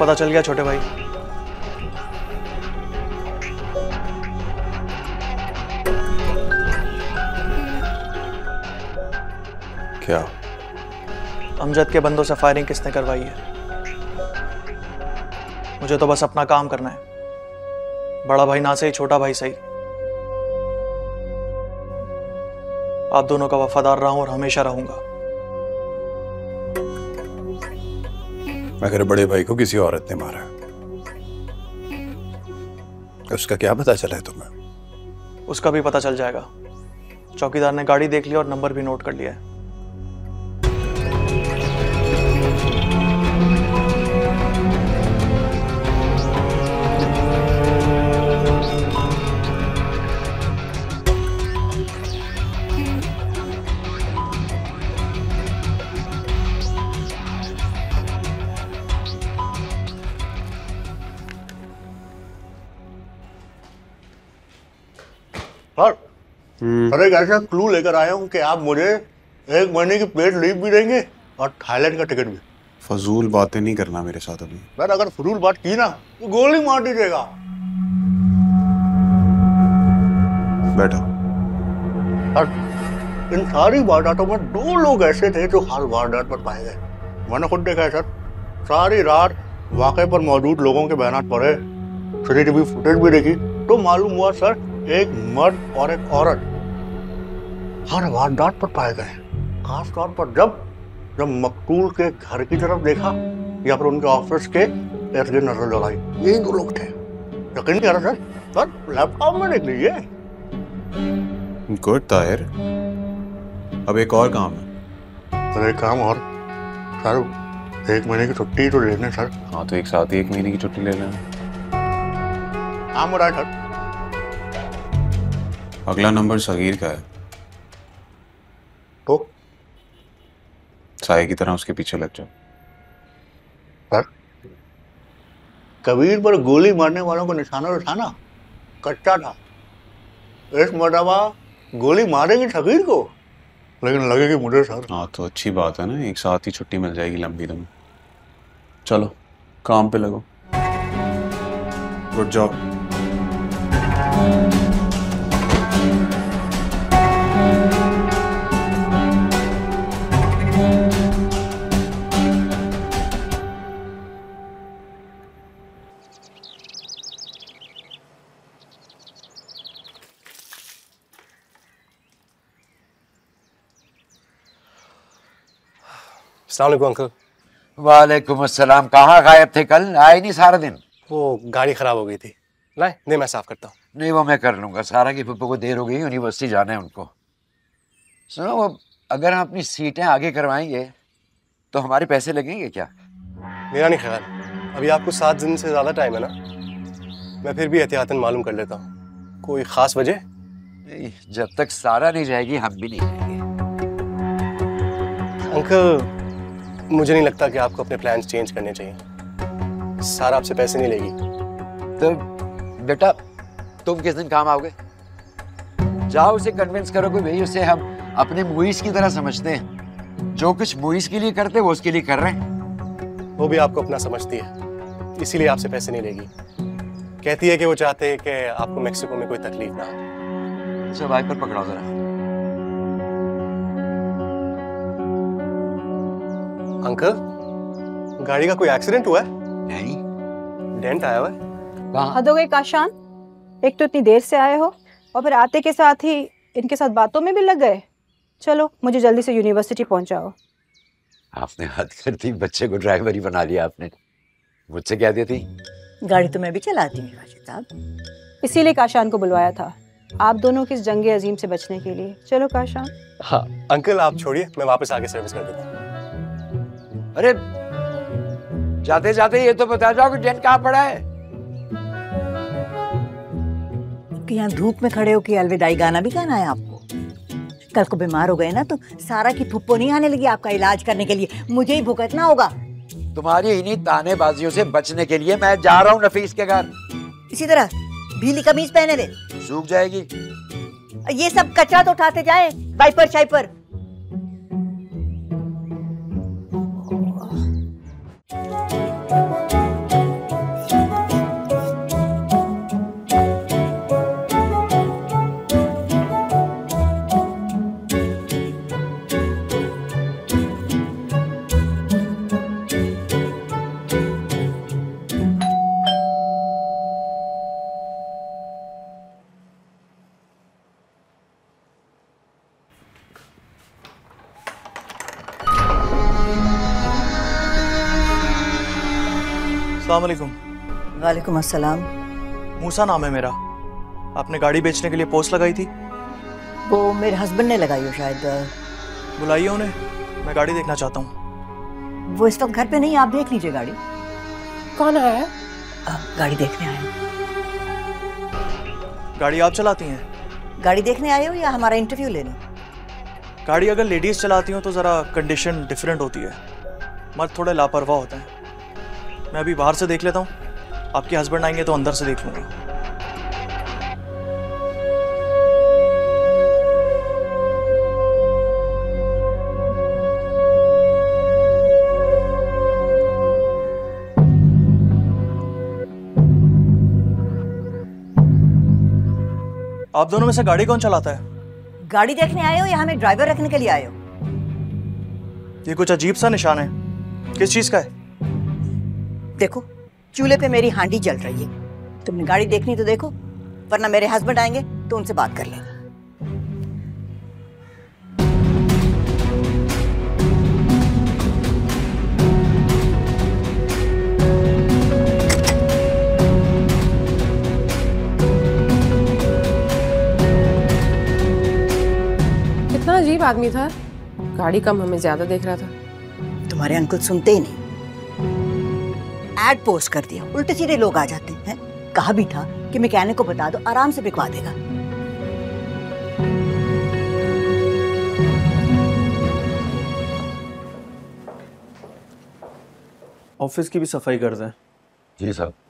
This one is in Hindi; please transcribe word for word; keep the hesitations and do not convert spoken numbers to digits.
पता चल गया छोटे भाई। क्या अमजद के बंदों से फायरिंग किसने करवाई है? मुझे तो बस अपना काम करना है, बड़ा भाई ना सही छोटा भाई सही। आप दोनों का वफादार रहा हूं और हमेशा रहूंगा। अगर बड़े भाई को किसी औरत ने मारा उसका क्या पता चला है तुम्हें? उसका भी पता चल जाएगा। चौकीदार ने गाड़ी देख ली और नंबर भी नोट कर लिया है। अरे ऐसा क्लू लेकर आया हूँ कि आप मुझे एक महीने की पेड लीव भी देंगे और थाईलैंड का टिकट भी। फजूल बातें नहीं करना मेरे साथ अभी। मैं अगर फजूल बात की ना तो गोली मार दीजिएगा। बैठो। सर इन सारी वारदातों में दो लोग ऐसे थे जो हर वारदात पर पाए गए। मैंने खुद देखा है सर, सारी रात वाकये पर मौजूद लोगों के बयान पढ़े, सीसीटीवी फुटेज भी देखी तो मालूम हुआ सर एक मर्द और एक औरत हर वारदात पर पाए गए। खास तौर पर जब जब मकतूल के घर की तरफ देखा या फिर उनके ऑफिस के इर्द-गिर्द नजर दौड़ाई, यही दो लोग थे। यकीन करो सर, सर लैपटॉप में देख लीजिए। गुड ताहिर, अब एक और काम है। सर एक काम और, सर एक महीने की छुट्टी तो लेने सर। हाँ तो एक साथ ही एक महीने की छुट्टी ले लेना। काम हो रहा है सर। अगला नंबर सगीर का है तो साये की तरह उसके पीछे लग जाओ। पर कबीर पर गोली मारने वालों को निशाना था ना, कच्चा था। इस मरतबा गोली मारेंगे सगीर को लेकिन लगेगी मुझे सर। हाँ तो अच्छी बात है ना, एक साथ ही छुट्टी मिल जाएगी लंबी दम। चलो काम पे लगो। Good job. अस्सलामुअलैकुम अंकल। वालेकुम अस्सलाम। कहाँ गायब थे कल? आए नहीं सारा दिन। वो गाड़ी खराब हो गई थी। लाए? नहीं मैं साफ करता हूँ। नहीं वो मैं कर लूँगा। सारा की पप्पा को देर हो गई, यूनिवर्सिटी जाना है उनको। सुनो वो अगर हम अपनी सीटें आगे करवाएंगे तो हमारे पैसे लगेंगे क्या? मेरा नहीं ख्याल। अभी आपको सात दिन से ज़्यादा टाइम है ना, मैं फिर भी एहतियातन मालूम कर लेता हूँ। कोई ख़ास वजह? नहीं, जब तक सारा नहीं जाएगी हम भी नहीं जाएंगे। अंकल मुझे नहीं लगता कि आपको अपने प्लान्स चेंज करने चाहिए। सारा आपसे पैसे नहीं लेगी। तो बेटा तुम किस दिन काम आओगे? जाओ उसे कन्विंस करो कि भाई उसे हम अपने मुईस की तरह समझते हैं। जो कुछ मुईस के लिए करते वो उसके लिए कर रहे हैं। वो भी आपको अपना समझती है, इसीलिए आपसे पैसे नहीं लेगी। कहती है कि वो चाहते है कि आपको मैक्सिको में कोई तकलीफ ना हो। अच्छा बाइक पर पकड़ाओ जरा। अंकल गाड़ी का कोई एक्सीडेंट हुआ है? नहीं। डेंट आया हुआ है। हद हो गई काशान, एक तो इतनी देर से आए हो और फिर आते के साथ ही इनके साथ बातों में भी लग गए। चलो मुझे जल्दी से यूनिवर्सिटी पहुंचाओ। आपने हद कर दी, बच्चे को ड्राइवर ही बना लिया आपने। मुझसे क्या देती? गाड़ी तो मैं भी चलाती हूँ, इसीलिए काशान को बुलवाया था आप दोनों की इस जंग अजीम से बचने के लिए। चलो काशान। हाँ अंकल आप छोड़िए, मैं वापस आगे सर्विस कर देता हूँ। अरे जाते जाते ये तो बता जाओ कि डेंट कहाँ पड़ा है? कि यहाँ धूप में खड़े हो कि अलविदाई गाना भी गाना है आपको? कल को बीमार हो गए ना तो सारा की फुप्पो नहीं आने लगी आपका इलाज करने के लिए, मुझे ही भुगतना होगा। तुम्हारी इन्हीं तानेबाजियों से बचने के लिए मैं जा रहा हूँ नफीस के घर। इसी तरह भीली कमीज पहने दे, सूख जाएगी। ये सब कचरा तो उठाते जाए वाइपर शाइपर। Thank you. अस्सलामुअलैकुम। वालेकुम अस्सलाम। मूसा नाम है मेरा। आपने गाड़ी बेचने के लिए पोस्ट लगाई थी? वो मेरे हस्बैंड ने लगाई हो शायद। बुलाइए उन्हें, मैं गाड़ी देखना चाहता हूँ। वो इस वक्त घर पे नहीं, आप देख लीजिए गाड़ी। कौन आया है? गाड़ी देखने आया। गाड़ी आप चलाती हैं? गाड़ी देखने आए हो या हमारा इंटरव्यू लेने? गाड़ी अगर लेडीज़ चलाती हो तो ज़रा कंडीशन डिफरेंट होती है, मर्द थोड़े लापरवाह होते हैं। मैं अभी बाहर से देख लेता हूँ, आपके हस्बैंड आएंगे तो अंदर से देख लूँगा। आप दोनों में से गाड़ी कौन चलाता है? गाड़ी देखने आए हो या हमें ड्राइवर रखने के लिए आए हो? ये कुछ अजीब सा निशान है, किस चीज का है? देखो, चूल्हे पे मेरी हांडी जल रही है। तुमने गाड़ी देखनी तो देखो, वरना मेरे हस्बैंड आएंगे तो उनसे बात कर लेंगे। अजीब आदमी था, गाड़ी कम हमें ज्यादा देख रहा था। तुम्हारे अंकल सुनते ही नहीं, एड पोस्ट कर दिया, उल्टे सीधे लोग आ जाते हैं। कहा भी था कि मैकेनिक को बता दो, आराम से बिकवा देगा। ऑफिस की भी सफाई कर दें। जी साहब।